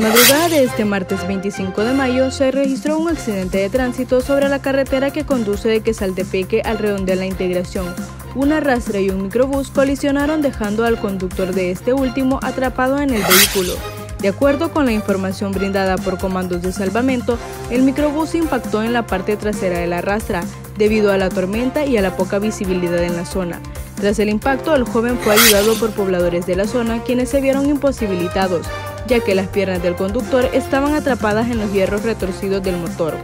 madrugada de este martes 25 de mayo se registró un accidente de tránsito sobre la carretera que conduce de Quesaltepeque al Redondel La Integración. Una rastra y un microbús colisionaron, dejando al conductor de este último atrapado en el vehículo. De acuerdo con la información brindada por comandos de salvamento, el microbús impactó en la parte trasera de la rastra, debido a la tormenta y a la poca visibilidad en la zona. Tras el impacto, el joven fue ayudado por pobladores de la zona, quienes se vieron imposibilitados, ya que las piernas del conductor estaban atrapadas en los hierros retorcidos del motor,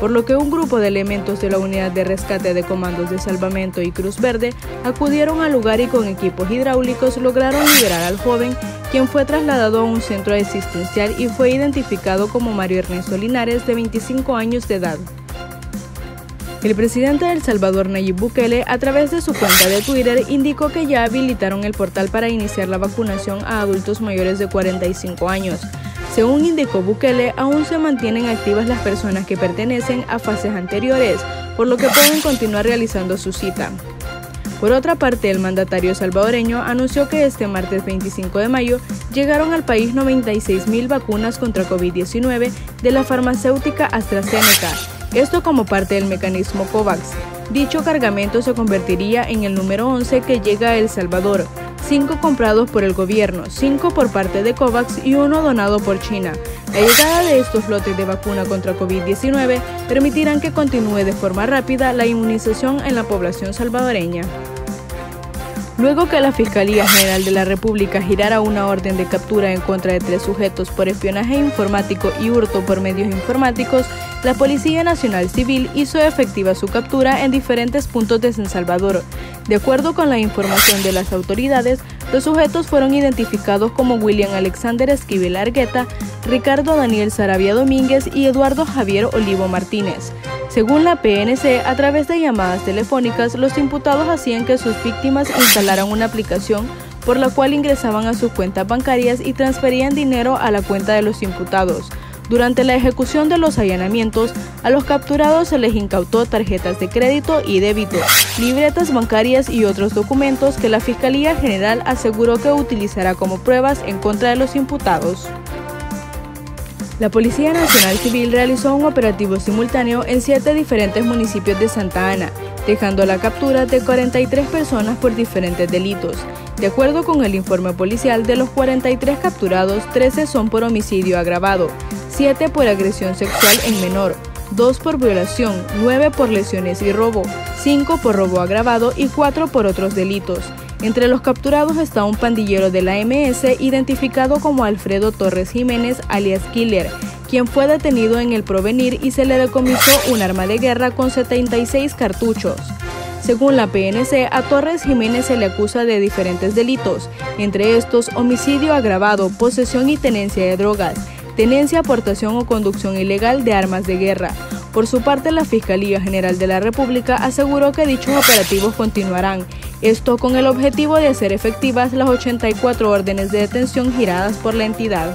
por lo que un grupo de elementos de la Unidad de Rescate de Comandos de Salvamento y Cruz Verde acudieron al lugar y con equipos hidráulicos lograron liberar al joven, quien fue trasladado a un centro asistencial y fue identificado como Mario Ernesto Linares, de 25 años de edad. El presidente de El Salvador, Nayib Bukele, a través de su cuenta de Twitter, indicó que ya habilitaron el portal para iniciar la vacunación a adultos mayores de 45 años. Según indicó Bukele, aún se mantienen activas las personas que pertenecen a fases anteriores, por lo que pueden continuar realizando su cita. Por otra parte, el mandatario salvadoreño anunció que este martes 25 de mayo llegaron al país 96.000 vacunas contra COVID-19 de la farmacéutica AstraZeneca, esto como parte del mecanismo COVAX. Dicho cargamento se convertiría en el número 11 que llega a El Salvador, 5 comprados por el gobierno, 5 por parte de COVAX y 1 donado por China. La llegada de estos lotes de vacuna contra COVID-19 permitirán que continúe de forma rápida la inmunización en la población salvadoreña. Luego que la Fiscalía General de la República girara una orden de captura en contra de 3 sujetos por espionaje informático y hurto por medios informáticos, la Policía Nacional Civil hizo efectiva su captura en diferentes puntos de San Salvador. De acuerdo con la información de las autoridades, los sujetos fueron identificados como William Alexander Esquivel Argueta, Ricardo Daniel Saravia Domínguez y Eduardo Javier Olivo Martínez. Según la PNC, a través de llamadas telefónicas, los imputados hacían que sus víctimas instalaran una aplicación por la cual ingresaban a sus cuentas bancarias y transferían dinero a la cuenta de los imputados. Durante la ejecución de los allanamientos, a los capturados se les incautó tarjetas de crédito y débito, libretas bancarias y otros documentos que la Fiscalía General aseguró que utilizará como pruebas en contra de los imputados. La Policía Nacional Civil realizó un operativo simultáneo en 7 diferentes municipios de Santa Ana, dejando la captura de 43 personas por diferentes delitos. De acuerdo con el informe policial, de los 43 capturados, 13 son por homicidio agravado, 7 por agresión sexual en menor, 2 por violación, 9 por lesiones y robo, 5 por robo agravado y 4 por otros delitos. Entre los capturados está un pandillero de la MS identificado como Alfredo Torres Jiménez, alias Killer, quien fue detenido en El Provenir y se le decomisó un arma de guerra con 76 cartuchos. Según la PNC, a Torres Jiménez se le acusa de diferentes delitos, entre estos homicidio agravado, posesión y tenencia de drogas, tenencia, aportación o conducción ilegal de armas de guerra. Por su parte, la Fiscalía General de la República aseguró que dichos operativos continuarán, esto con el objetivo de hacer efectivas las 84 órdenes de detención giradas por la entidad.